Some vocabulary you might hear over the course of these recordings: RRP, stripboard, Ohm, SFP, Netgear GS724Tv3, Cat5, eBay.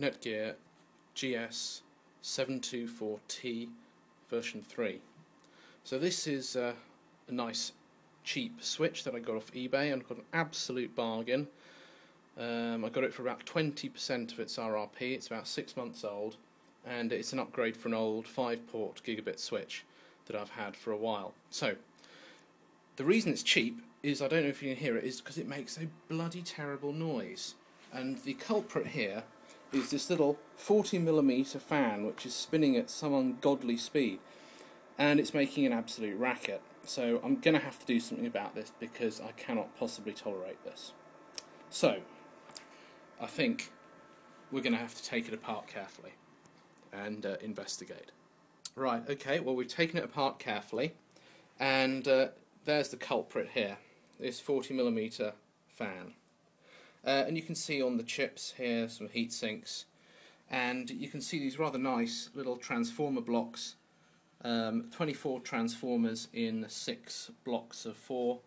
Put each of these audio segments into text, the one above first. Netgear GS724T version 3. So this is a nice cheap switch that I got off eBay, and I got an absolute bargain. I got it for about 20% of its RRP. It's about 6 months old, and it's an upgrade for an old 5-port gigabit switch that I've had for a while. So the reason it's cheap is, I don't know if you can hear it, is because it makes a bloody terrible noise. And the culprit here is this little 40mm fan, which is spinning at some ungodly speed, and it's making an absolute racket. So I'm going to have to do something about this, because I cannot possibly tolerate this. So I think we're going to have to take it apart carefully and investigate. Right, okay, well, we've taken it apart carefully, and there's the culprit here, this 40mm fan. And you can see on the chips here some heat sinks, and you can see these rather nice little transformer blocks, 24 transformers in 6 blocks of 4,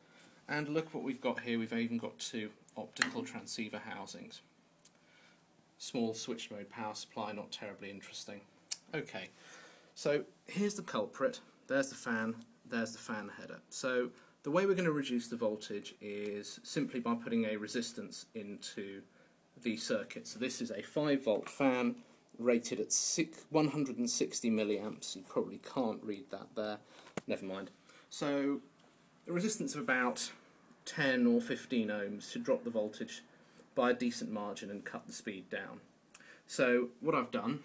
and look what we've got here. We've even got 2 optical transceiver housings. Small switch mode power supply, not terribly interesting. Okay, so here's the culprit, there's the fan, there's the fan header. So the way we're going to reduce the voltage is simply by putting a resistance into the circuit. So this is a 5-volt fan rated at 160 milliamps. You probably can't read that there. Never mind. So a resistance of about 10 or 15 ohms should drop the voltage by a decent margin and cut the speed down. So what I've done,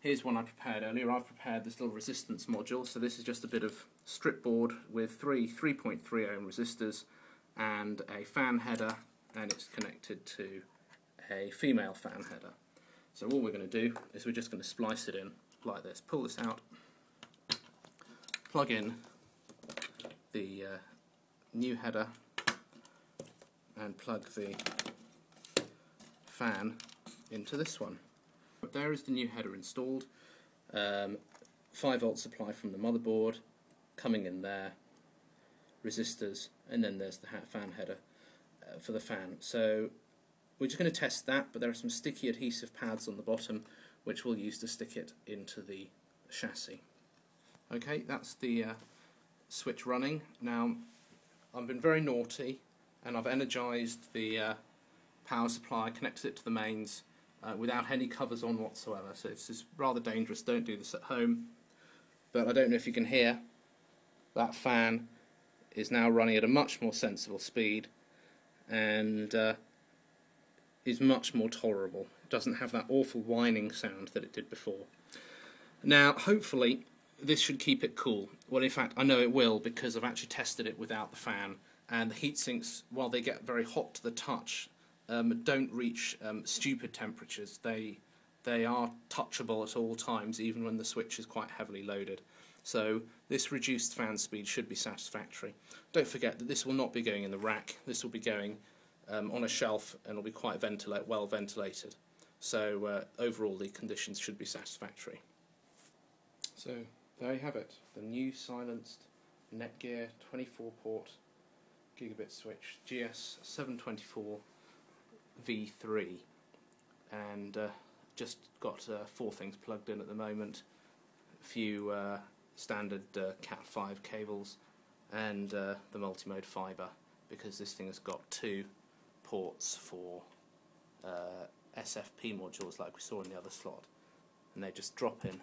here's one I prepared earlier. I've prepared this little resistance module. So this is just a bit of stripboard with 3.3 ohm resistors and a fan header, and it's connected to a female fan header. So all we're going to do is we're just going to splice it in like this. Pull this out, plug in the new header, and plug the fan into this one. There is the new header installed, 5-volt supply from the motherboard coming in there, resistors, and then there's the fan header for the fan. So we're just going to test that, but there are some sticky adhesive pads on the bottom which we'll use to stick it into the chassis. Okay, that's the switch running. Now, I've been very naughty, and I've energized the power supply, connected it to the mains, without any covers on whatsoever, so this is rather dangerous. Don't do this at home. But I don't know if you can hear, that fan is now running at a much more sensible speed, and is much more tolerable. It doesn't have that awful whining sound that it did before. Now, hopefully this should keep it cool. Well, in fact, I know it will, because I've actually tested it without the fan, and the heat sinks, while they get very hot to the touch, don't reach stupid temperatures. They are touchable at all times, even when the switch is quite heavily loaded. So this reduced fan speed should be satisfactory. Don't forget that this will not be going in the rack. This will be going on a shelf, and will be quite well ventilated. So overall, the conditions should be satisfactory. So there you have it, the new silenced Netgear 24-port gigabit switch GS724. V3, and just got 4 things plugged in at the moment, a few standard Cat5 cables, and the multimode fibre, because this thing has got 2 ports for SFP modules like we saw in the other slot, and they just drop in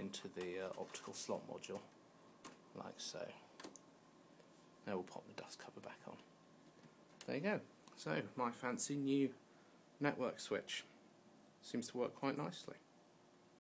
into the optical slot module like so. Now we'll pop the dust cover back on. There you go. So, my fancy new network switch seems to work quite nicely.